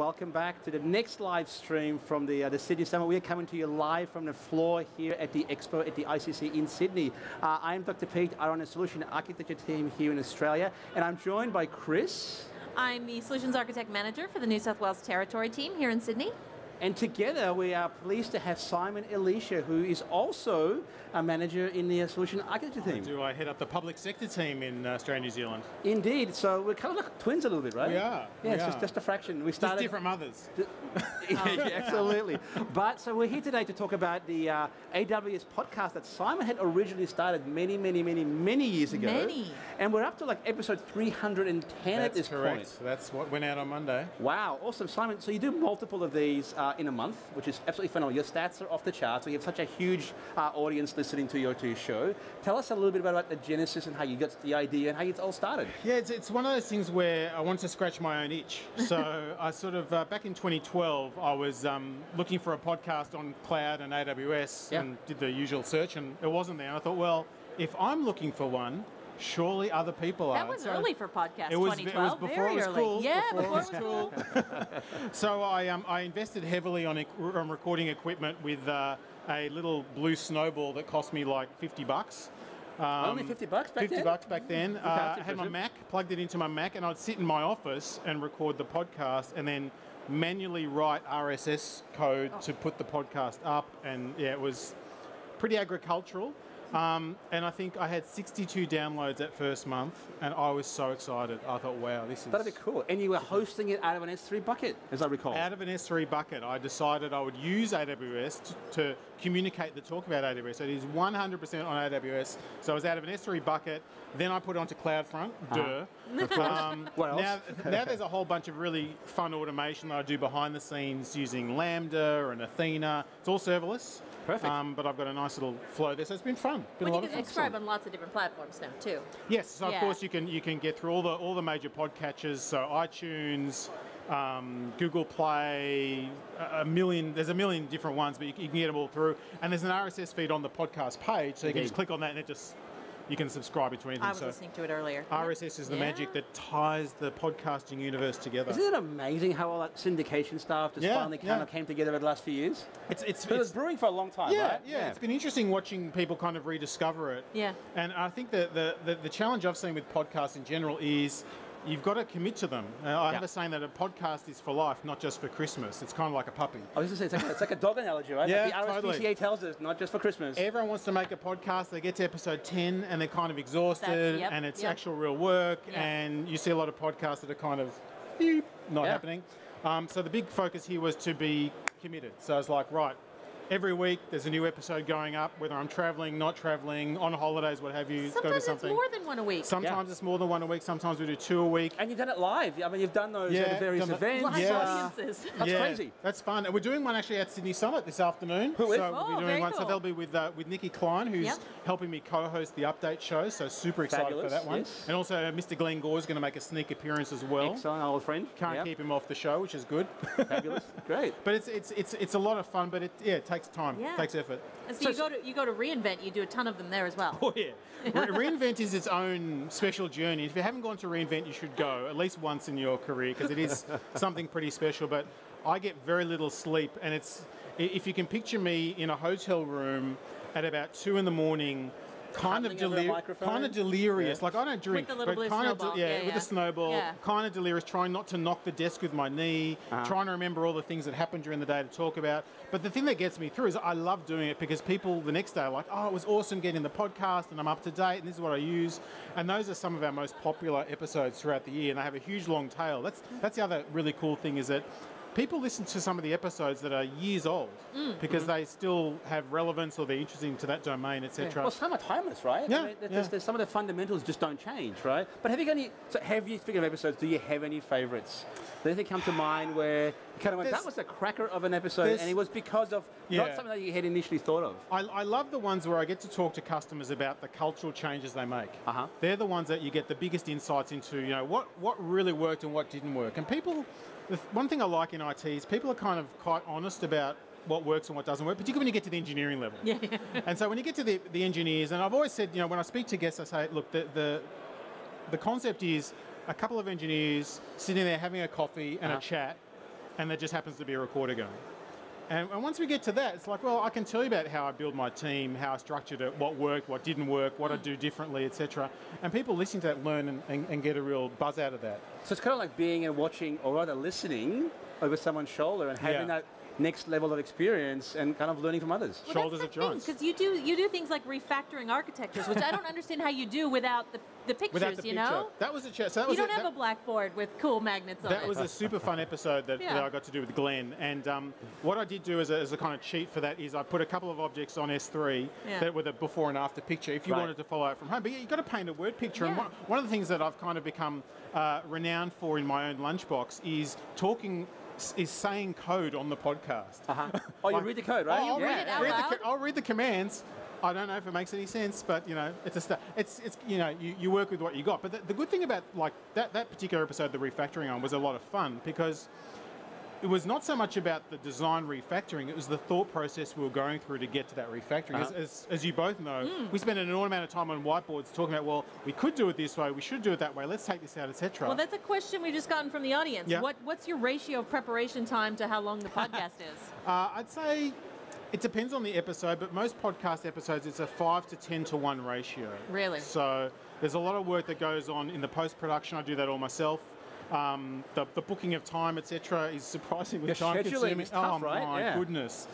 Welcome back to the next live stream from the Sydney Summit. We are coming to you live from the floor here at the Expo at the ICC in Sydney. I'm Dr. Pete, I run a solution architecture team here in Australia, and I'm joined by Chris. I'm the Solutions Architect Manager for the New South Wales Territory team here in Sydney. And together we are pleased to have Simon Elisha, who is also a manager in the solution architecture team. Do I head up the public sector team in Australia, New Zealand? Indeed. So we're kind of like twins a little bit, right? We are. Yeah, it's just a fraction. We started just different mothers. Yeah, absolutely. But so we're here today to talk about the AWS podcast that Simon had originally started many years ago. And we're up to like episode 310 at this point. That's correct. That's what went out on Monday. Wow, awesome, Simon. So you do multiple of these in a month, which is absolutely phenomenal. Your stats are off the charts, so you have such a huge audience listening to your show. Tell us a little bit about the genesis and how you got the idea and how it all started. Yeah, it's one of those things where I wanted to scratch my own itch. So I sort of, back in 2012, I was looking for a podcast on cloud and AWS and did the usual search, and it wasn't there. And I thought, well, if I'm looking for one, surely other people are. That was early for podcasts, 2012. It was before it was cool. Yeah, before it was cool. So I invested heavily on recording equipment with a little blue snowball that cost me like $50. Only $50 back then? $50 back then. I had my Mac, plugged it into my Mac, and I'd sit in my office and record the podcast and then manually write RSS code to put the podcast up. And yeah, it was pretty agricultural. And I think I had 62 downloads that first month, and I was so excited. I thought, wow, this is... That'd be cool. And you were hosting it out of an S3 bucket, as I recall. Out of an S3 bucket. I decided I would use AWS to communicate the talk about AWS. So it is 100% on AWS. So I was out of an S3 bucket. Then I put it onto CloudFront. What else? Now there's a whole bunch of really fun automation that I do behind the scenes using Lambda and Athena. It's all serverless. Perfect. But I've got a nice little flow there, so it's been fun. You can subscribe on lots of different platforms now too. Yes, so of course you can get through all the major podcatchers, so iTunes, Google Play, there's a million different ones, but you can get them all through. And there's an RSS feed on the podcast page, so you can just click on that and it just... You can subscribe to anything. I was listening to it earlier. RSS is the magic that ties the podcasting universe together. Isn't it amazing how all that syndication stuff just finally kind of came together over the last few years? It was brewing for a long time, right? Yeah, it's been interesting watching people kind of rediscover it. Yeah. And I think that the challenge I've seen with podcasts in general is you've got to commit to them. I have a saying that a podcast is for life, not just for Christmas. It's kind of like a puppy. I was just saying, it's like a dog analogy, right? Yeah, like the RSPCA tells us, not just for Christmas. Everyone wants to make a podcast. They get to episode 10 and they're kind of exhausted and it's actual real work. And you see a lot of podcasts that are kind of not happening. So the big focus here was to be committed. So it's like, right, every week there's a new episode going up, whether I'm traveling, not traveling, on holidays, what have you. Sometimes it's something. It's more than one a week. Sometimes it's more than one a week. Sometimes we do two a week. And you've done it live. I mean, you've done those at various events. Live audiences. That's crazy. That's fun. And we're doing one actually at Sydney Summit this afternoon. So they'll be with Nikki Klein, who's helping me co-host the update show. So super excited for that one. Yes. And also Mr. Glenn Gore is going to make a sneak appearance as well. Excellent, old friend. Can't keep him off the show, which is good. Fabulous. Great. But it's a lot of fun. But it takes time, takes effort. And so you go to reInvent, you do a ton of them there as well. Oh yeah, reInvent is its own special journey. If you haven't gone to reInvent, you should go at least once in your career because it is something pretty special. But I get very little sleep, and it's, if you can picture me in a hotel room at about 2 in the morning, kind of delirious, like I don't drink, with a snowball, kind of delirious, trying not to knock the desk with my knee, trying to remember all the things that happened during the day to talk about. But the thing that gets me through is I love doing it because people the next day are like, oh, it was awesome getting the podcast and I'm up to date and this is what I use. And those are some of our most popular episodes throughout the year, and they have a huge long tail. That's the other really cool thing, is that people listen to some of the episodes that are years old because they still have relevance or they're interesting to that domain, etc. Well, some are timeless, right? Yeah. I mean, some of the fundamentals just don't change, right? But speaking of episodes, do you have any favourites? Does anything come to mind where you kind of went, that was a cracker of an episode, and it was because of not something that you had initially thought of? I love the ones where I get to talk to customers about the cultural changes they make. They're the ones that you get the biggest insights into, what really worked and what didn't work. And people... One thing I like in IT is people are kind of quite honest about what works and what doesn't work, particularly when you get to the engineering level. And so when you get to the engineers, and I've always said, when I speak to guests, I say, look, the concept is a couple of engineers sitting there having a coffee and a chat, and there just happens to be a recorder going. And once we get to that, it's like, well, I can tell you about how I build my team, how I structured it, what worked, what didn't work, what I do differently, etc. And people listening to that learn and get a real buzz out of that. So it's kind of like being and watching, or rather listening over someone's shoulder and having that next level of experience and kind of learning from others. Well, shoulders of giants. Because you do things like refactoring architectures, which I don't understand how you do without the pictures, without the know? That was a chance. So you don't have a blackboard with cool magnets on it. That was a super fun episode that, that I got to do with Glenn. And what I did do as a kind of cheat for that is I put a couple of objects on S3 that were the before and after picture if you wanted to follow it from home. But you've got to paint a word picture. And one of the things that I've kind of become renowned for in my own lunchbox is talking saying code on the podcast. Oh, like, you read the code, right? Oh, I'll read the commands. I don't know if it makes any sense, but you know, it's a it's you know, you work with what you got. But the good thing about like that particular episode, the refactoring on, was a lot of fun because it was not so much about the design refactoring, it was the thought process we were going through to get to that refactoring. As you both know, we spent an enormous amount of time on whiteboards talking about, well, we could do it this way, we should do it that way, let's take this out, etc. Well, that's a question we've just gotten from the audience. Yeah. What's your ratio of preparation time to how long the podcast is? I'd say it depends on the episode, but most podcast episodes, it's a 5 to 10 to 1 ratio. Really? So there's a lot of work that goes on in the post-production, I do that all myself. The booking of time, etc., is surprisingly time-consuming. Oh my goodness!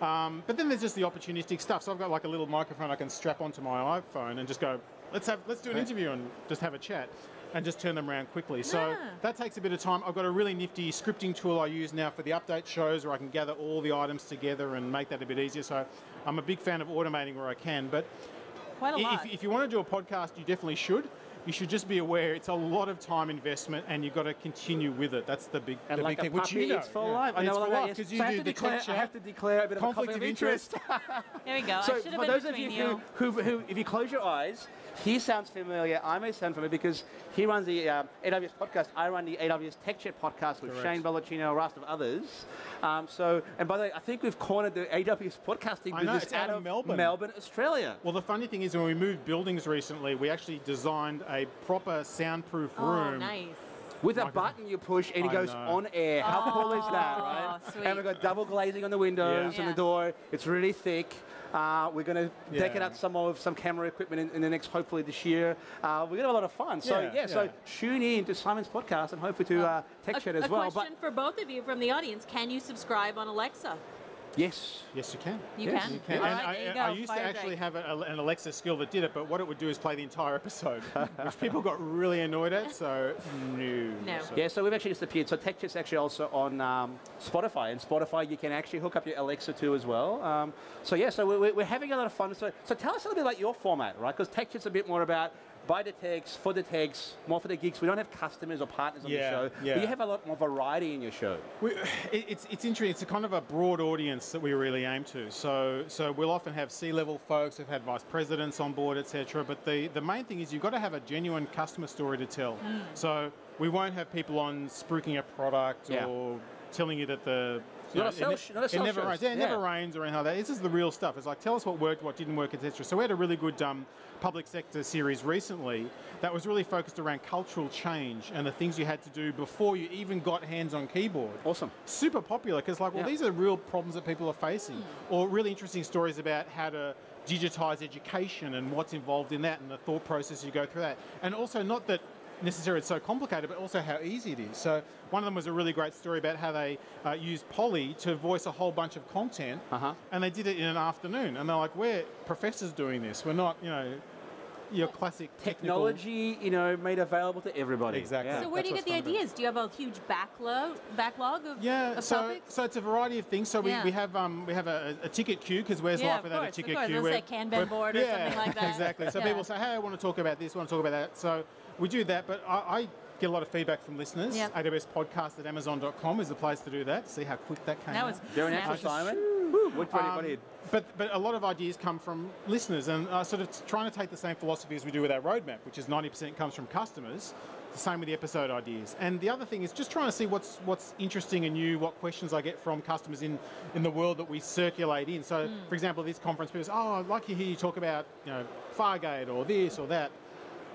But then there's just the opportunistic stuff. So I've got like a little microphone I can strap onto my iPhone and just go, let's do an interview and just have a chat, and just turn them around quickly. So that takes a bit of time. I've got a really nifty scripting tool I use now for the update shows where I can gather all the items together and make that a bit easier. So I'm a big fan of automating where I can. But quite a lot. If you want to do a podcast, you definitely should. You should just be aware it's a lot of time investment, and you've got to continue with it. That's the big, and the like big thing. Which you know, it's for life. I know it's for life because you do the culture. I have to declare a bit of a conflict of interest. There we go. So I should have for been those of you who, if you close your eyes, he sounds familiar. I may sound familiar because he runs the AWS podcast. I run the AWS Tech Chat podcast with Shane Bellaccino, a raft of others. So, and by the way, I think we've cornered the AWS podcasting business it's out of Melbourne, Australia. Well, the funny thing is, when we moved buildings recently, we actually designed a proper soundproof room. Nice. With a button you push and it goes on air. How cool is that, right? Sweet. And we've got double glazing on the windows and the door. It's really thick. We're going to deck it up with some camera equipment in the next, hopefully this year. We're going to have a lot of fun. So so tune in to Simon's podcast and hopefully to TechChat as well. A question for both of you from the audience. Can you subscribe on Alexa? Yes. Yes, you can. You can. And I used to actually have an Alexa skill that did it, but what it would do is play the entire episode, which people got really annoyed at, so no. So. Yeah, so we've actually just appeared. So TechChat is actually also on Spotify, and Spotify you can actually hook up your Alexa to as well. So we're having a lot of fun. So tell us a little bit about your format, right? Because TechChat's a bit more about by the techs, for the techs, more for the geeks. We don't have customers or partners on the show. Yeah. But you have a lot more variety in your show. It's interesting. It's a kind of a broad audience that we really aim to. So we'll often have C-level folks, we've had vice presidents on board, etc. But the main thing is you've got to have a genuine customer story to tell. So we won't have people on spruiking a product or telling you that it never rains or anything like that. This is the real stuff. It's like, tell us what worked, what didn't work, etc. So we had a really good public sector series recently that was really focused around cultural change and the things you had to do before you even got hands on keyboard. Awesome. Super popular because these are real problems that people are facing or really interesting stories about how to digitize education and what's involved in that and the thought process you go through that. And also not that necessarily it's so complicated, but also how easy it is. So one of them was a really great story about how they used Polly to voice a whole bunch of content, and they did it in an afternoon. And they're like, we're professors doing this. We're not, your classic technology, made available to everybody. Exactly. Yeah. So where do you get the ideas? Do you have a huge backlog of topics? So it's a variety of things. So we have a ticket queue because where's life without a ticket queue? It's a Kanban board or something like that. Exactly. So people say, hey, I want to talk about this, I want to talk about that. So we do that, but I get a lot of feedback from listeners. Yep. AWSpodcast@amazon.com is the place to do that. See how quick that came. That was very natural, Simon. But a lot of ideas come from listeners, and sort of trying to take the same philosophy as we do with our roadmap, which is 90% comes from customers. The same with the episode ideas. And the other thing is just trying to see what's interesting and new, what questions I get from customers in the world that we circulate in. So, for example, this conference, people say, I'd like to hear you talk about Fargate or this or that.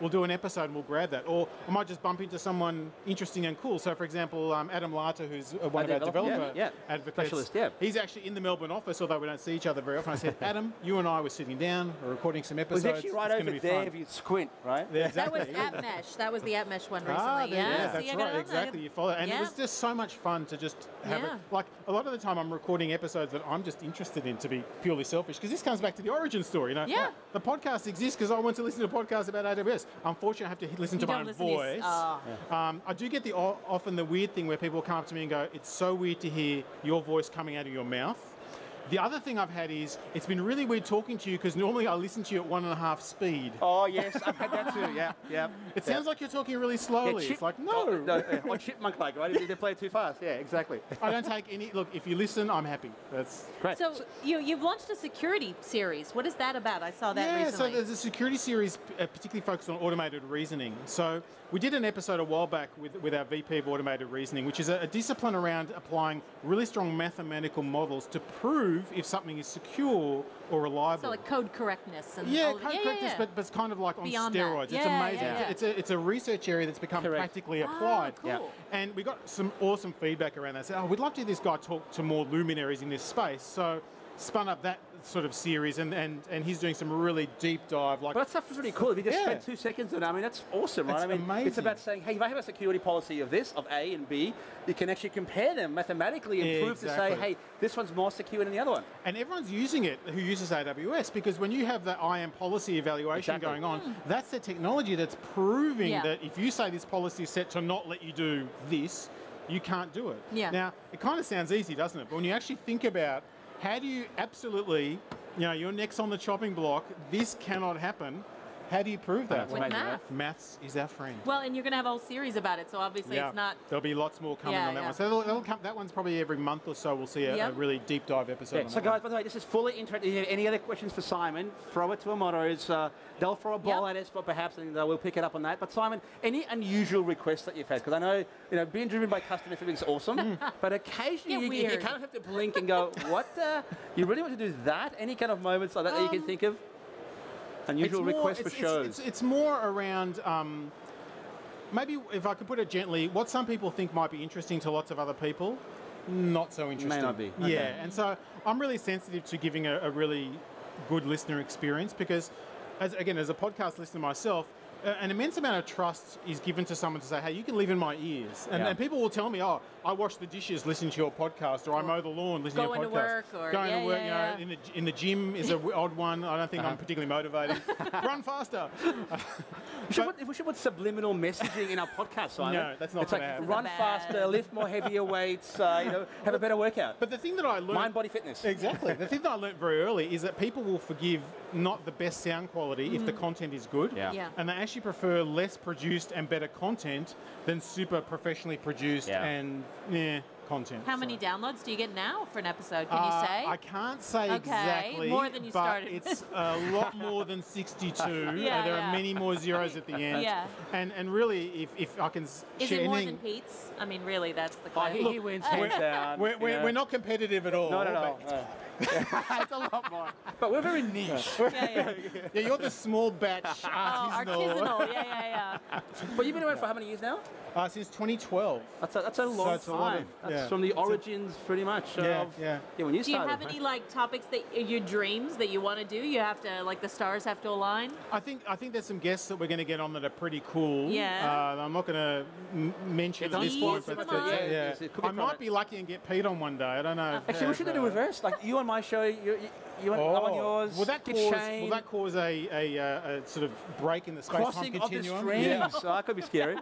we'll do an episode and we'll grab that. Or I might just bump into someone interesting and cool. So for example, Adam Lata, who's one of our developer advocates. Specialist, yeah. He's actually in the Melbourne office, although we don't see each other very often. I said, Adam, you and I were sitting down, we're recording some episodes. It was actually right over there if you squint, right? Yeah, exactly. That was AppMesh. That was the AppMesh one recently. Yeah, that's right, exactly. You follow. And it was just so much fun to just have it. Like, a lot of the time I'm recording episodes that I'm just interested in, to be purely selfish, because this comes back to the origin story, you know? Yeah. The podcast exists because I want to listen to podcasts about AWS. Unfortunately, I have to listen to my own voice. I do get often the weird thing where people come up to me and go, it's so weird to hear your voice coming out of your mouth. The other thing I've had is, it's been really weird talking to you because normally I listen to you at 1.5 speed. Oh yes, I've had that too, yeah. It sounds like you're talking really slowly. It's like, no. Or chipmunk-like, right? They play it too fast, yeah, exactly. I don't take any, look, if you listen, I'm happy. That's great. So you've launched a security series. What is that about? I saw that recently. Yeah, so there's a security series particularly focused on automated reasoning. So we did an episode a while back with our VP of automated reasoning, which is a discipline around applying really strong mathematical models to prove if something is secure or reliable. So like code correctness. And code correctness, but it's kind of like on steroids. Yeah, it's amazing. Yeah, yeah. It's a research area that's become practically applied. Cool. Yeah. And we got some awesome feedback around that. So, we'd love to hear this guy talk to more luminaries in this space. So spun up that sort of series, and he's doing some really deep dive. Like, but that stuff is really cool. If you just spend 2 seconds on it, I mean, that's awesome, right? That's amazing. It's about saying, hey, if I have a security policy of this, of A and B, you can actually compare them mathematically and prove to say, hey, this one's more secure than the other one. And everyone's using it who uses AWS, because when you have the IAM policy evaluation going on, that's the technology that's proving that if you say this policy is set to not let you do this, you can't do it. Yeah. Now, it kind of sounds easy, doesn't it? But when you actually think about how do you absolutely, you know, you're next on the chopping block, this cannot happen. How do you prove that? With math. Maths is our friend. Well, and you're going to have a whole series about it, so obviously it's not... There'll be lots more coming on that one. So that one's probably every month or so we'll see a really deep dive episode on that. So guys, by the way, this is fully interactive. If you have any other questions for Simon, throw it to our moderates. They'll throw a ball at us, but perhaps and we'll pick it up on that. But Simon, any unusual requests that you've had? Because I know, you know, being driven by customer feedback is awesome, but occasionally you kind of have to blink and go, what? You really want to do that? Any kind of moments like that that you can think of? Unusual request for shows. It's more around, maybe if I could put it gently, what some people think might be interesting to lots of other people, not so interesting. May not be. Okay. Yeah, and so I'm really sensitive to giving a really good listener experience because, as a podcast listener myself, an immense amount of trust is given to someone to say, hey, you can live in my ears. And, and people will tell me, oh, I wash the dishes listening to your podcast, or I mow the lawn listening to your podcast. Going to work, you know, in the gym is an odd one. I don't think I'm particularly motivated. Run faster. We should put subliminal messaging in our podcast, Simon. No, that's not going to happen. Run faster, lift more heavier weights, you know, have a better workout. But the thing that I learned... Mind, body, fitness. Exactly. The thing that I learned very early is that people will forgive not the best sound quality if the content is good. And they actually prefer less produced and better content than super professionally produced and content. How many downloads do you get now for an episode? Can you say? I can't say exactly. More than you started. It's a lot more than 62. There are many more zeros at the end. And really, if I can share anything. Is it more than Pete's? I mean, really, that's the kind of... He wins hands down. We're not competitive at all. Not at all. It's a lot more. But we're very niche. You're the small batch artisanal. But you've been around for how many years now? Since 2012. That's a long time. That's from the origins, pretty much. When you started. Do you have any like topics that your dreams that you want to do? You have to like the stars have to align. I think there's some guests that we're going to get on that are pretty cool. I'm not going to mention at this point, but I might be lucky and get Pete on one day. I don't know. Actually, we should do reverse. Like you on my show, you want on yours. Will that cause a sort of break in the space-time continuum? Crossing of the streams. That could be scary.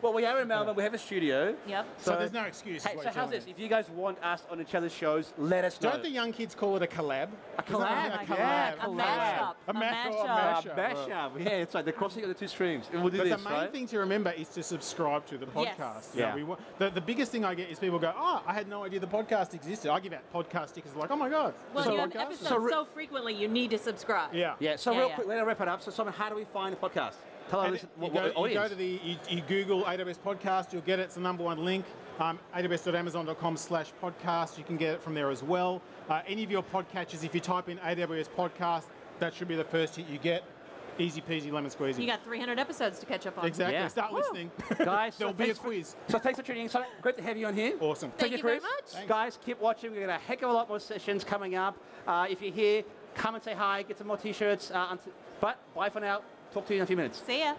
Well, we are in Melbourne. We have a studio. So there's no excuse. Hey, so how's this? If you guys want us on each other's shows, let us know. Don't the young kids call it a collab? A collab. A mashup. A mashup. Yeah, it's like the crossing of the two streams. And we'll do this, the main thing to remember is to subscribe to the podcast. The biggest thing I get is people go, oh, I had no idea the podcast existed. I give out podcast stickers like, oh my God. Well, you have episodes so frequently, you need to subscribe. So real quick, let's wrap it up. So Simon, how do we find the podcast? You Google AWS podcast, you'll get it. It's the #1 link, aws.amazon.com/podcast. You can get it from there as well. Any of your podcatchers, if you type in AWS podcast, that should be the first hit you get. Easy peasy, lemon squeezy. You got 300 episodes to catch up on. Exactly. Yeah. Start listening. Guys, there'll be a quiz. So thanks for tuning in. So great to have you on here. Awesome. Thank you very much. Thanks. Guys, keep watching. We've got a heck of a lot more sessions coming up. If you're here, come and say hi. Get some more T-shirts. But bye for now. Talk to you in a few minutes. See ya.